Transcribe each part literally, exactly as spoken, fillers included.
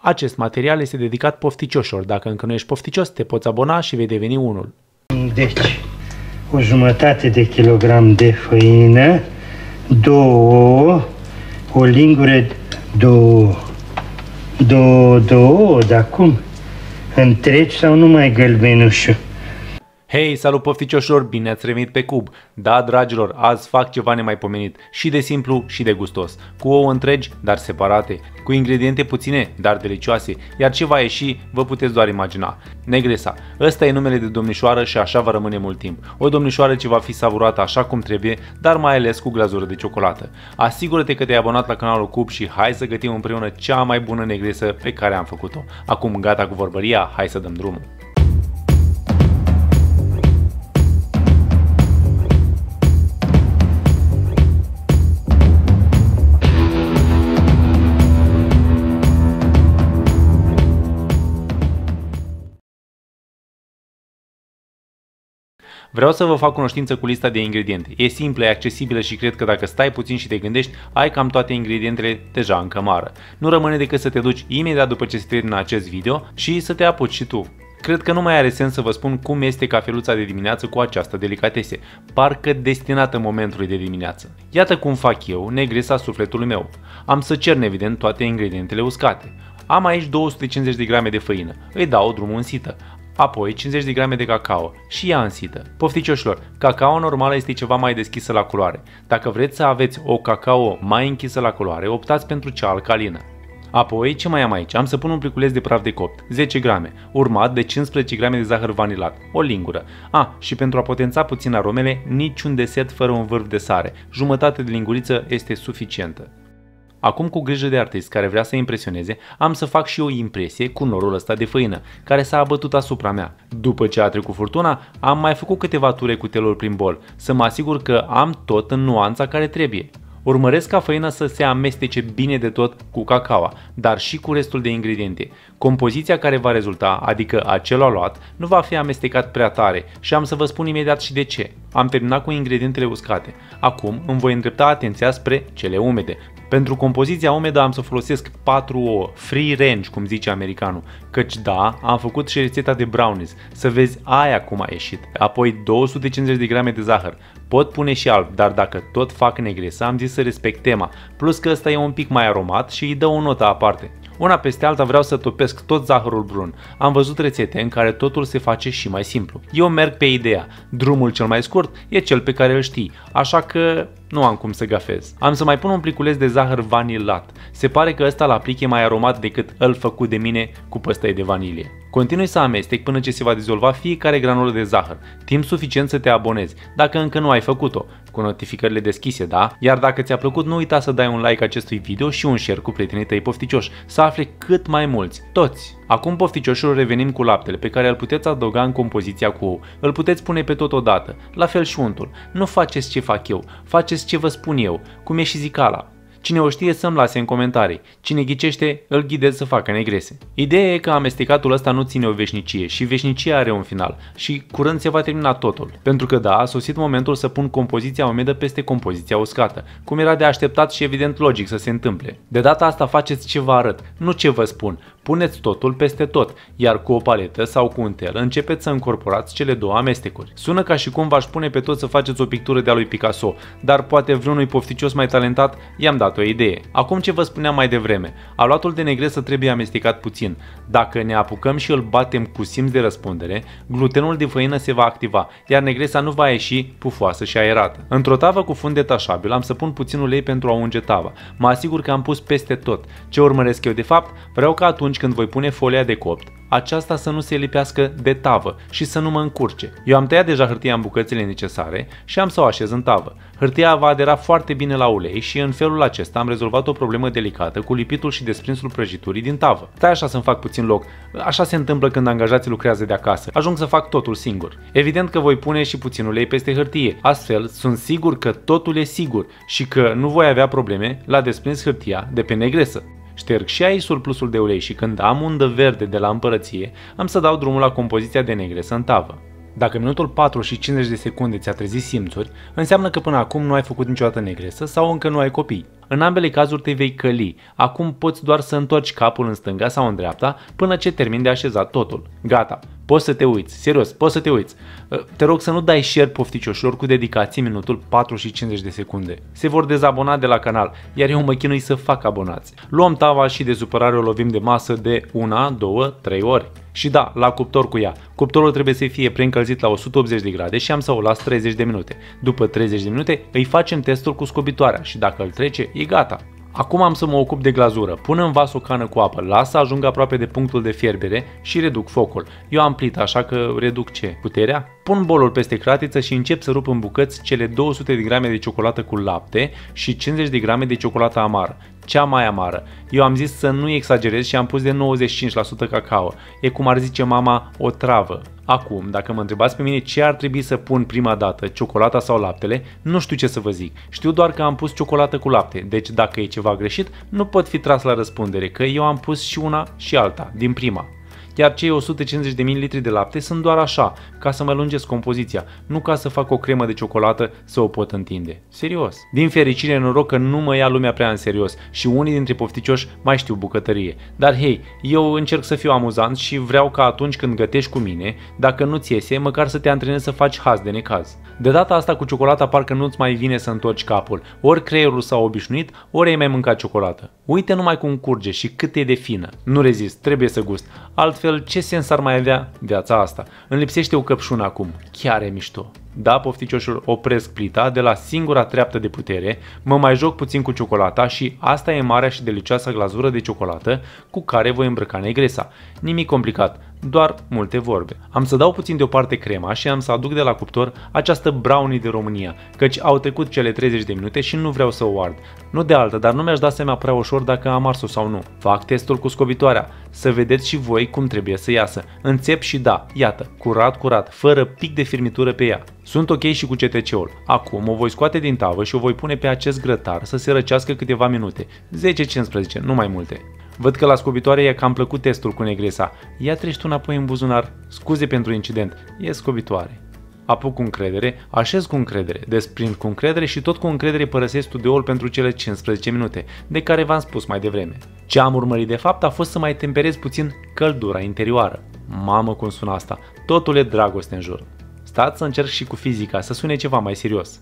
Acest material este dedicat pofticioșilor. Dacă încă nu ești pofticos, te poți abona și vei deveni unul. Deci, o jumătate de kilogram de făină, două, o lingură, două, două, două, dar cum? Întregi sau numai gălbenușul? Hei, salut pofticioșilor, bine ați revenit pe Cub! Da, dragilor, azi fac ceva nemaipomenit, și de simplu și de gustos. Cu ouă întregi, dar separate, cu ingrediente puține, dar delicioase, iar ce va ieși, vă puteți doar imagina. Negresa, ăsta e numele de domnișoară și așa va rămâne mult timp. O domnișoară ce va fi savurată așa cum trebuie, dar mai ales cu glazură de ciocolată. Asigură-te că te-ai abonat la canalul Cub și hai să gătim împreună cea mai bună negresă pe care am făcut-o. Acum gata cu vorbăria, hai să dăm drumul! Vreau să vă fac cunoștință cu lista de ingrediente. E simplă, e accesibilă și cred că dacă stai puțin și te gândești, ai cam toate ingredientele deja în cămară. Nu rămâne decât să te duci imediat după ce se termină acest video și să te apuci și tu. Cred că nu mai are sens să vă spun cum este cafeluța de dimineață cu această delicatese, parcă destinată momentului de dimineață. Iată cum fac eu negresa sufletului meu. Am să cern evident toate ingredientele uscate. Am aici două sute cincizeci de grame de făină, îi dau drumul în sită. Apoi cincizeci de grame de cacao și ea în sită. Pofticioșilor, cacao normală este ceva mai deschisă la culoare. Dacă vreți să aveți o cacao mai închisă la culoare, optați pentru cea alcalină. Apoi, ce mai am aici? Am să pun un pliculeț de praf de copt, zece grame, urmat de cincisprezece grame de zahăr vanilat, o lingură. A, și pentru a potența puțin aromele, niciun desert fără un vârf de sare. Jumătate de linguriță este suficientă. Acum, cu grijă de artist care vrea să impresioneze, am să fac și o impresie cu norul ăsta de făină, care s-a abătut asupra mea. După ce a trecut furtuna, am mai făcut câteva ture cu telul prin bol, să mă asigur că am tot în nuanța care trebuie. Urmăresc ca făina să se amestece bine de tot cu cacaoa, dar și cu restul de ingrediente. Compoziția care va rezulta, adică acel aluat, nu va fi amestecat prea tare și am să vă spun imediat și de ce. Am terminat cu ingredientele uscate. Acum îmi voi îndrepta atenția spre cele umede. Pentru compoziția umedă am să folosesc patru ouă, free range, cum zice americanul, căci da, am făcut și rețeta de brownies, să vezi aia cum a ieșit. Apoi două sute cincizeci de grame de zahăr, pot pune și alb, dar dacă tot fac negresa, am zis să respect tema, plus că ăsta e un pic mai aromat și îi dă o notă aparte. Una peste alta vreau să topesc tot zahărul brun. Am văzut rețete în care totul se face și mai simplu. Eu merg pe ideea, drumul cel mai scurt e cel pe care îl știi, așa că nu am cum să gafez. Am să mai pun un pliculeț de zahăr vanilat. Se pare că ăsta la aplic e mai aromat decât îl făcut de mine cu păstăi de vanilie. Continui să amestec până ce se va dizolva fiecare granulă de zahăr. Timp suficient să te abonezi, dacă încă nu ai făcut-o, cu notificările deschise, da? Iar dacă ți-a plăcut, nu uita să dai un like acestui video și un share cu prietenii tăi pofticioși, să afle cât mai mulți, toți! Acum, pofticioșilor, revenim cu laptele pe care îl puteți adăuga în compoziția cu ou. Îl puteți pune pe tot odată, la fel și untul. Nu faceți ce fac eu, faceți ce vă spun eu, cum e și zicala. Cine o știe să-mi lase în comentarii, cine ghicește îl ghidez să facă negrese. Ideea e că amestecatul ăsta nu ține o veșnicie și veșnicia are un final și curând se va termina totul. Pentru că da, a sosit momentul să pun compoziția umedă peste compoziția uscată, cum era de așteptat și evident logic să se întâmple. De data asta faceți ce vă arăt, nu ce vă spun. Puneți totul peste tot, iar cu o paletă sau cu un tel începeți să încorporați cele două amestecuri. Sună ca și cum v-aș pune pe tot să faceți o pictură de-a lui Picasso, dar poate vreunui pofticios mai talentat i-am dat o idee. Acum, ce vă spuneam mai devreme, aluatul de negresă trebuie amestecat puțin. Dacă ne apucăm și îl batem cu simț de răspundere, glutenul de făină se va activa, iar negresa nu va ieși pufoasă și aerată. Într-o tavă cu fund detașabil am să pun puțin ulei pentru a unge tava. Mă asigur că am pus peste tot. Ce urmăresc eu de fapt? Vreau că atunci când voi pune folia de copt, aceasta să nu se lipească de tavă și să nu mă încurce. Eu am tăiat deja hârtia în bucățile necesare și am să o așez în tavă. Hârtia va adera foarte bine la ulei și în felul acesta am rezolvat o problemă delicată cu lipitul și desprinsul prăjiturii din tavă. Stai așa să-mi fac puțin loc, așa se întâmplă când angajații lucrează de acasă, ajung să fac totul singur. Evident că voi pune și puțin ulei peste hârtie, astfel sunt sigur că totul e sigur și că nu voi avea probleme la desprins hârtia de pe negresă. Șterg și aici surplusul de ulei și când am undă verde de la împărăție, am să dau drumul la compoziția de negresă în tavă. Dacă minutul patru și cincizeci de secunde ți-a trezit simțuri, înseamnă că până acum nu ai făcut niciodată negresă sau încă nu ai copii. În ambele cazuri te vei căli, acum poți doar să întorci capul în stânga sau în dreapta până ce termin de așezat totul. Gata, poți să te uiți, serios, poți să te uiți. Te rog să nu dai share pofticioșilor cu dedicații minutul patru și cincizeci de secunde. Se vor dezabona de la canal, iar eu mă chinui să fac abonați. Luăm tava și de supărare o lovim de masă de una, două, trei ori. Și da, la cuptor cu ea. Cuptorul trebuie să fie preîncălzit la o sută optzeci de grade și am să o las treizeci de minute. După treizeci de minute îi facem testul cu scobitoarea și dacă îl trece, e gata. Acum am să mă ocup de glazură. Pun în vas o cană cu apă, las să ajung aproape de punctul de fierbere și reduc focul. Eu am plită, așa că reduc ce? Puterea? Pun bolul peste cratiță și încep să rup în bucăți cele două sute de grame de ciocolată cu lapte și cincizeci de grame de ciocolată amară. Cea mai amară. Eu am zis să nu exagerez și am pus de nouăzeci și cinci la sută cacao. E cum ar zice mama, o travă. Acum, dacă mă întrebați pe mine ce ar trebui să pun prima dată, ciocolata sau laptele, nu știu ce să vă zic. Știu doar că am pus ciocolată cu lapte, deci dacă e ceva greșit, nu pot fi tras la răspundere, că eu am pus și una și alta, din prima. Iar cei o sută cincizeci de ml de lapte sunt doar așa, ca să mă lungesc compoziția, nu ca să fac o cremă de ciocolată să o pot întinde. Serios. Din fericire, noroc că nu mă ia lumea prea în serios și unii dintre pofticioși mai știu bucătărie. Dar hei, eu încerc să fiu amuzant și vreau ca atunci când gătești cu mine, dacă nu-ți iese, măcar să te antrenezi să faci haz de necaz. De data asta cu ciocolata parcă nu-ți mai vine să întorci capul, ori creierul s-a obișnuit, ori ai mai mâncat ciocolată. Uite numai cum curge și cât e de fină. Nu rezist, trebuie să gust. Altfel, ce sens ar mai avea viața asta? Îmi lipsește o căpșună acum, chiar e mișto. Da, pofticioșul, opresc plita de la singura treaptă de putere, mă mai joc puțin cu ciocolata și asta e marea și delicioasa glazură de ciocolată cu care voi îmbrăca negresa. Nimic complicat, doar multe vorbe. Am să dau puțin deoparte crema și am să aduc de la cuptor această brownie de România, căci au trecut cele treizeci de minute și nu vreau să o ard. Nu de altă, dar nu mi-aș da seama prea ușor dacă am ars-o sau nu. Fac testul cu scobitoarea, să vedeți și voi cum trebuie să iasă. Înțep și da, iată, curat, curat, fără pic de firmitură pe ea. Sunt ok și cu C T C-ul. Acum o voi scoate din tavă și o voi pune pe acest grătar să se răcească câteva minute, zece cincisprezece, nu mai multe. Văd că la scobitoare i-a cam plăcut testul cu negresa. Ia treci tu înapoi în buzunar. Scuze pentru incident, e scobitoare. Apuc cu încredere, așez cu încredere, desprind cu încredere și tot cu încredere părăsesc studioul pentru cele cincisprezece minute, de care v-am spus mai devreme. Ce am urmărit de fapt a fost să mai temperez puțin căldura interioară. Mamă cum sună asta, totul e dragoste în jur. Stați să încerc și cu fizica, să sune ceva mai serios.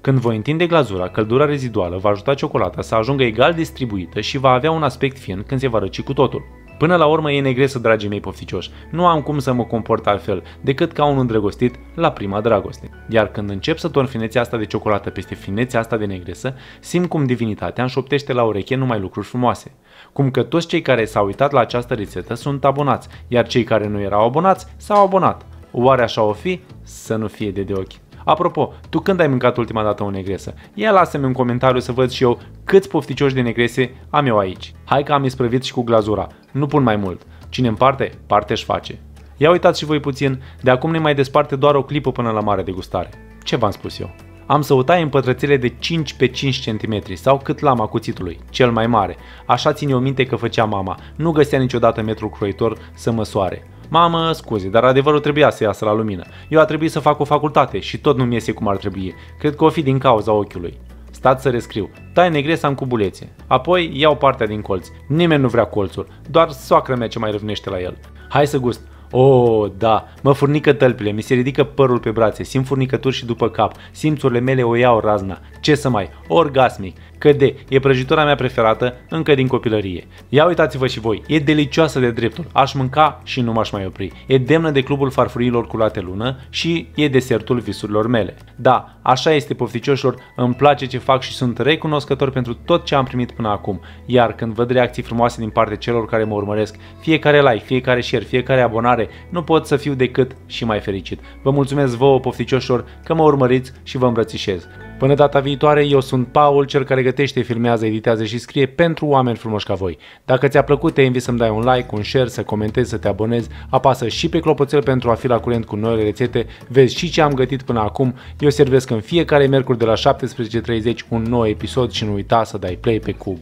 Când voi întinde glazura, căldura reziduală va ajuta ciocolata să ajungă egal distribuită și va avea un aspect fin când se va răci cu totul. Până la urmă e negresă, dragii mei pofticioși, nu am cum să mă comport altfel decât ca un îndrăgostit la prima dragoste. Iar când încep să torn finețea asta de ciocolată peste finețea asta de negresă, simt cum divinitatea îmi șoptește la ureche numai lucruri frumoase. Cum că toți cei care s-au uitat la această rețetă sunt abonați, iar cei care nu erau abonați s-au abonat. Oare așa o fi? Să nu fie de de ochi. Apropo, tu când ai mâncat ultima dată o negresă? Ia lasă-mi un comentariu să văd și eu câți pofticioși de negrese am eu aici. Hai că am isprăvit și cu glazura, nu pun mai mult. Cine împarte, parte-și face. Ia uitați și voi puțin, de acum ne mai desparte doar o clipă până la mare degustare. Ce v-am spus eu? Am să o tai în pătrățele de cinci pe cinci centimetri sau cât lama cuțitului, cel mai mare. Așa țin eu minte că făcea mama, nu găsea niciodată metrul croitor să măsoare. Mamă, scuze, dar adevărul trebuia să iasă la lumină. Eu a trebuit să fac o facultate și tot nu-mi iese cum ar trebui. Cred că o fi din cauza ochiului. Stați să rescriu. Tai negresa în cubulețe. Apoi iau partea din colț. Nimeni nu vrea colțul, doar soacra mea ce mai răvnește la el. Hai să gust. Oh, da, mă furnică tălpile, mi se ridică părul pe brațe, simt furnicături și după cap, simțurile mele o iau razna. Ce să mai, orgasmic, căde, e prăjitura mea preferată încă din copilărie. Ia uitați-vă și voi, e delicioasă de dreptul, aș mânca și nu m-aș mai opri. E demnă de clubul farfuriilor cu late lună și e desertul visurilor mele. Da, așa este pofticioșilor, îmi place ce fac și sunt recunoscător pentru tot ce am primit până acum. Iar când văd reacții frumoase din partea celor care mă urmăresc, fiecare like, fiecare share, fiecare abonare, nu pot să fiu decât și mai fericit. Vă mulțumesc vouă, pofticioșilor, că mă urmăriți și vă îmbrățișez. Până data viitoare, eu sunt Paul, cel care gătește, filmează, editează și scrie pentru oameni frumoși ca voi. Dacă ți-a plăcut, te invit să-mi dai un like, un share, să comentezi, să te abonezi, apasă și pe clopoțel pentru a fi la curent cu noile rețete, vezi și ce am gătit până acum. Eu servesc în fiecare miercuri de la șaptesprezece treizeci un nou episod și nu uita să dai play pe Qoob.